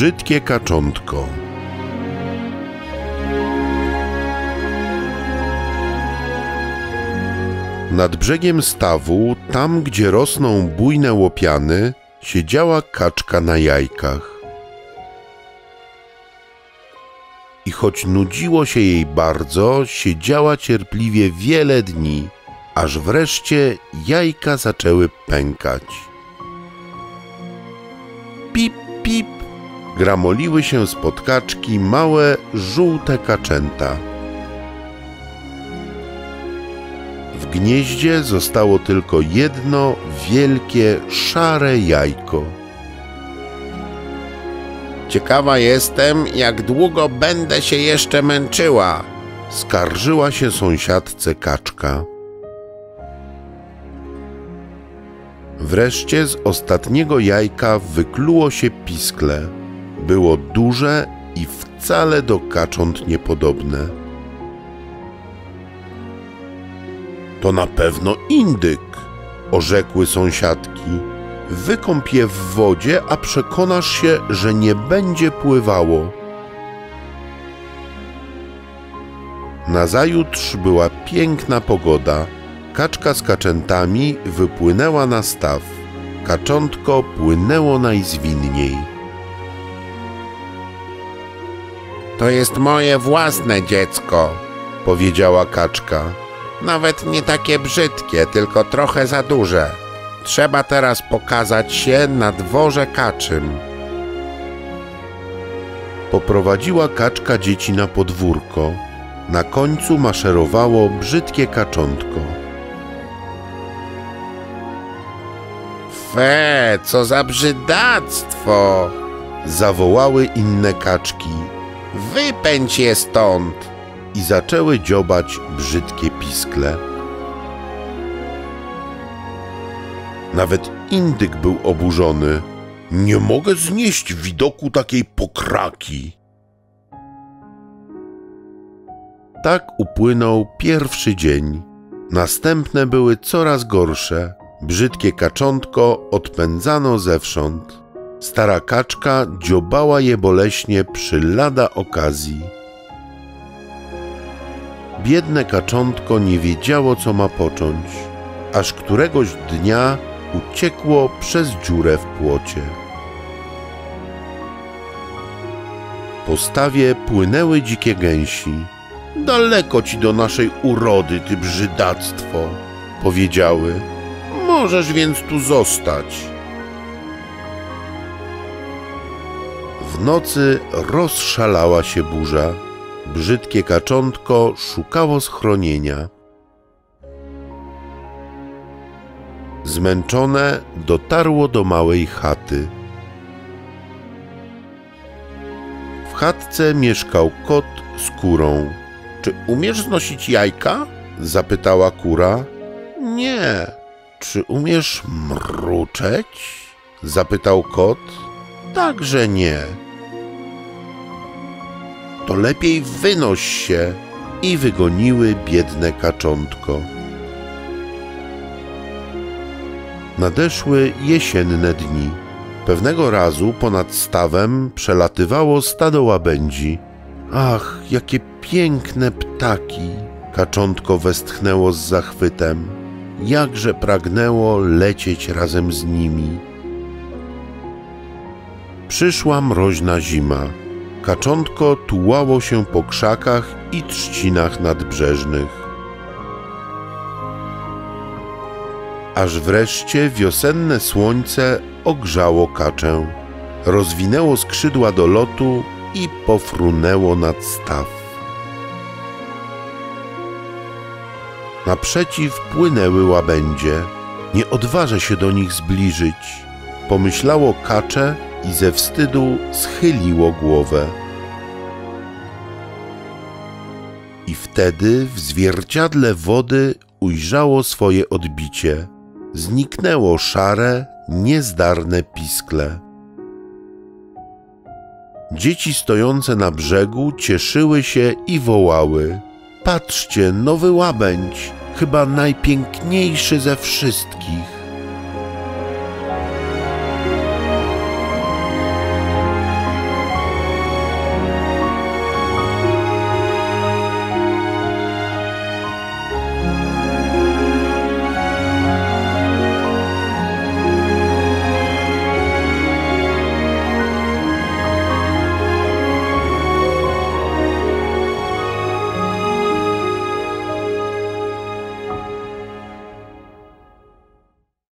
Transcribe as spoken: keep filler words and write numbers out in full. Brzydkie kaczątko. Nad brzegiem stawu, tam gdzie rosną bujne łopiany, siedziała kaczka na jajkach. I choć nudziło się jej bardzo, siedziała cierpliwie wiele dni, aż wreszcie jajka zaczęły pękać. Pip, pip, gramoliły się spod kaczki małe, żółte kaczęta. W gnieździe zostało tylko jedno wielkie, szare jajko. Ciekawa jestem, jak długo będę się jeszcze męczyła, skarżyła się sąsiadce kaczka. Wreszcie z ostatniego jajka wykluło się piskle. Było duże i wcale do kacząt niepodobne. To na pewno indyk, orzekły sąsiadki. Wykąp je w wodzie, a przekonasz się, że nie będzie pływało. Nazajutrz była piękna pogoda. Kaczka z kaczętami wypłynęła na staw. Kaczątko płynęło najzwinniej. To jest moje własne dziecko, powiedziała kaczka. Nawet nie takie brzydkie, tylko trochę za duże. Trzeba teraz pokazać się na dworze kaczym. Poprowadziła kaczka dzieci na podwórko. Na końcu maszerowało brzydkie kaczątko. Fe, co za brzydactwo! Zawołały inne kaczki. Wypędź je stąd! I zaczęły dziobać brzydkie piskle. Nawet indyk był oburzony. Nie mogę znieść widoku takiej pokraki. Tak upłynął pierwszy dzień. Następne były coraz gorsze. Brzydkie kaczątko odpędzano zewsząd. Stara kaczka dziobała je boleśnie przy lada okazji. Biedne kaczątko nie wiedziało, co ma począć, aż któregoś dnia uciekło przez dziurę w płocie. Po stawie płynęły dzikie gęsi. Daleko ci do naszej urody, ty brzydactwo, powiedziały. Możesz więc tu zostać. W nocy rozszalała się burza. Brzydkie kaczątko szukało schronienia. Zmęczone dotarło do małej chaty. W chatce mieszkał kot z kurą. Czy umiesz znosić jajka? Zapytała kura. Nie. Czy umiesz mruczeć? Zapytał kot. Także nie. To lepiej wynoś się. I wygoniły biedne kaczątko. Nadeszły jesienne dni. Pewnego razu ponad stawem przelatywało stado łabędzi. Ach, jakie piękne ptaki! Kaczątko westchnęło z zachwytem. Jakże pragnęło lecieć razem z nimi. Przyszła mroźna zima. Kaczątko tułało się po krzakach i trzcinach nadbrzeżnych. Aż wreszcie wiosenne słońce ogrzało kaczę. Rozwinęło skrzydła do lotu i pofrunęło nad staw. Naprzeciw płynęły łabędzie. Nie odważę się do nich zbliżyć, pomyślało kacze i ze wstydu schyliło głowę. I wtedy w zwierciadle wody ujrzało swoje odbicie. Zniknęło szare, niezdarne piskle. Dzieci stojące na brzegu cieszyły się i wołały. Patrzcie, nowy łabędź, chyba najpiękniejszy ze wszystkich.